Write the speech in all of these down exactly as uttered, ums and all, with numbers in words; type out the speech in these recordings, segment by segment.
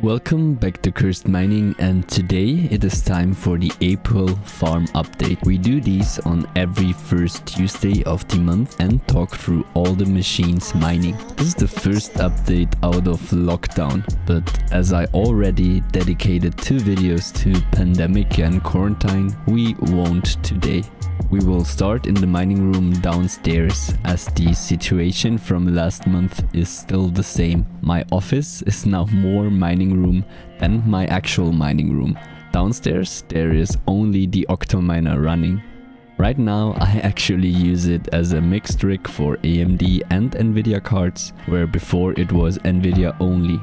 Welcome back to Cursed Mining, and today it is time for the April farm update. We do these on every first Tuesday of the month and talk through all the machines mining. This is the first update out of lockdown, but as I already dedicated two videos to pandemic and quarantine, we won't today. We will start in the mining room downstairs, as the situation from last month is still the same. My office is now more mining room than my actual mining room. Downstairs there is only the OctoMiner running. Right now I actually use it as a mixed rig for A M D and Nvidia cards, where before it was Nvidia only.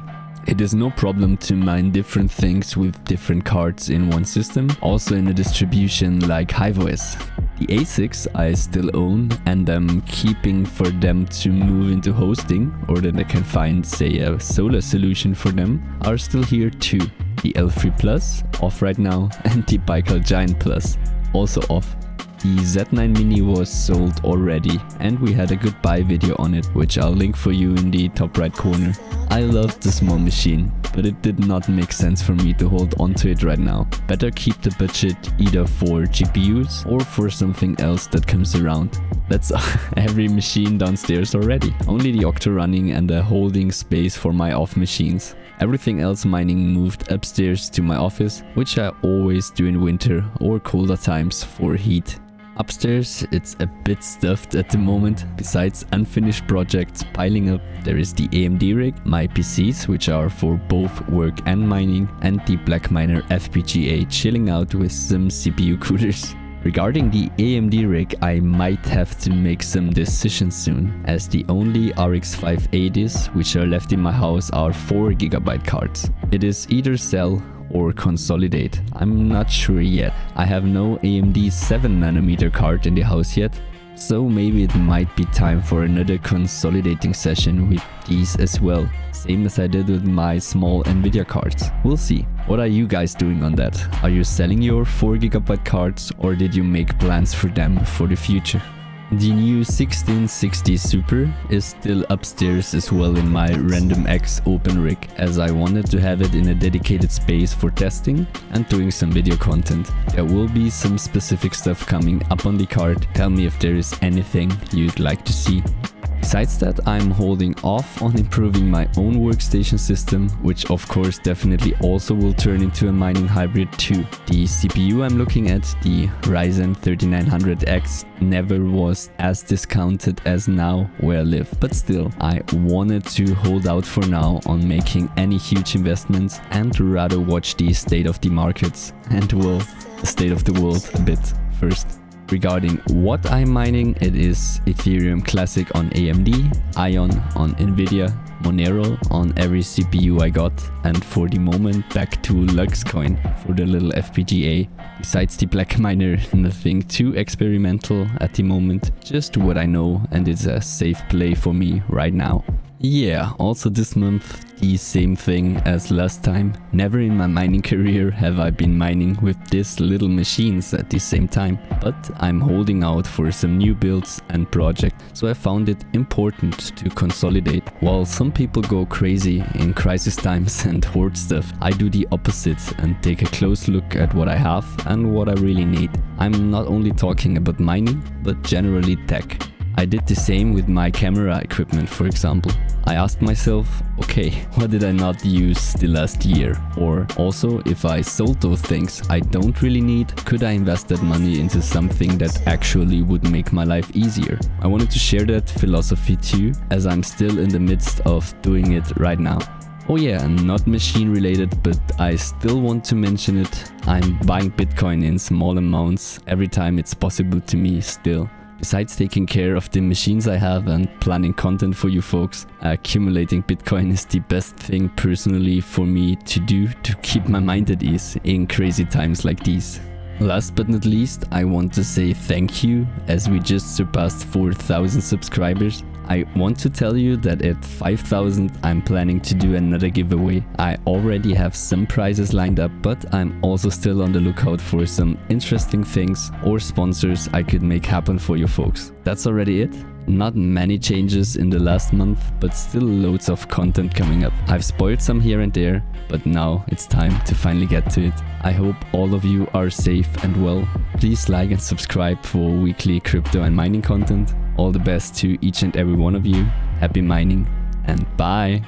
It is no problem to mine different things with different cards in one system, also in a distribution like HiveOS. The A SICs I still own and I'm keeping for them to move into hosting, or that I can find, say, a solar solution for them, are still here too. The L three Plus, off right now, and the Baikal Giant Plus, also off. The Z nine Mini was sold already and we had a goodbye video on it, which I'll link for you in the top right corner. I loved the small machine, but it did not make sense for me to hold onto it right now. Better keep the budget either for G P Us or for something else that comes around. That's every machine downstairs already. Only the Octo running and a holding space for my off machines. Everything else mining moved upstairs to my office, which I always do in winter or colder times for heat. Upstairs it's a bit stuffed at the moment. Besides unfinished projects piling up, there is the A M D rig, my P Cs, which are for both work and mining, and the Blackminer F P G A chilling out with some C P U coolers. Regarding the A M D rig, I might have to make some decisions soon, as the only R X five eighties which are left in my house are four gigabyte cards. It is either sell or consolidate. I'm not sure yet. I have no A M D seven nanometer card in the house yet, so maybe it might be time for another consolidating session with these as well, same as I did with my small Nvidia cards. We'll see. What are you guys doing on that? Are you selling your four gigabyte cards, or did you make plans for them for the future? The new sixteen sixty Super is still upstairs as well in my Random X open rig, as I wanted to have it in a dedicated space for testing and doing some video content. There will be some specific stuff coming up on the card. Tell me if there is anything you'd like to see. Besides that, I'm holding off on improving my own workstation system, which of course definitely also will turn into a mining hybrid too. The C P U I'm looking at, the Ryzen thirty-nine hundred X, never was as discounted as now where I live. But still, I wanted to hold out for now on making any huge investments and rather watch the state of the markets and, well, the state of the world a bit first. Regarding what I'm mining, it is Ethereum Classic on A M D, AION on Nvidia, Monero on every C P U I got, and for the moment back to Luxcoin for the little F P G A. Besides the Blackminer, nothing too experimental at the moment, just what I know, and it's a safe play for me right now. Yeah, also this month the same thing as last time. Never in my mining career have I been mining with these little machines at the same time, but I'm holding out for some new builds and projects, so I found it important to consolidate. While some people go crazy in crisis times and hoard stuff, I do the opposite and take a close look at what I have and what I really need. I'm not only talking about mining, but generally tech. I did the same with my camera equipment, for example. I asked myself, okay, what did I not use the last year? Or also, if I sold those things I don't really need, could I invest that money into something that actually would make my life easier? I wanted to share that philosophy too, as I'm still in the midst of doing it right now. Oh yeah, and not machine related, but I still want to mention it. I'm buying Bitcoin in small amounts every time it's possible to me still. Besides taking care of the machines I have and planning content for you folks, accumulating Bitcoin is the best thing personally for me to do to keep my mind at ease in crazy times like these. Last but not least, I want to say thank you, as we just surpassed four thousand subscribers. I want to tell you that at five thousand I'm planning to do another giveaway. I already have some prizes lined up, but I'm also still on the lookout for some interesting things or sponsors I could make happen for you folks. That's already it. Not many changes in the last month, but still loads of content coming up. I've spoiled some here and there, but now it's time to finally get to it. I hope all of you are safe and well. Please like and subscribe for weekly crypto and mining content. All the best to each and every one of you. Happy mining and bye!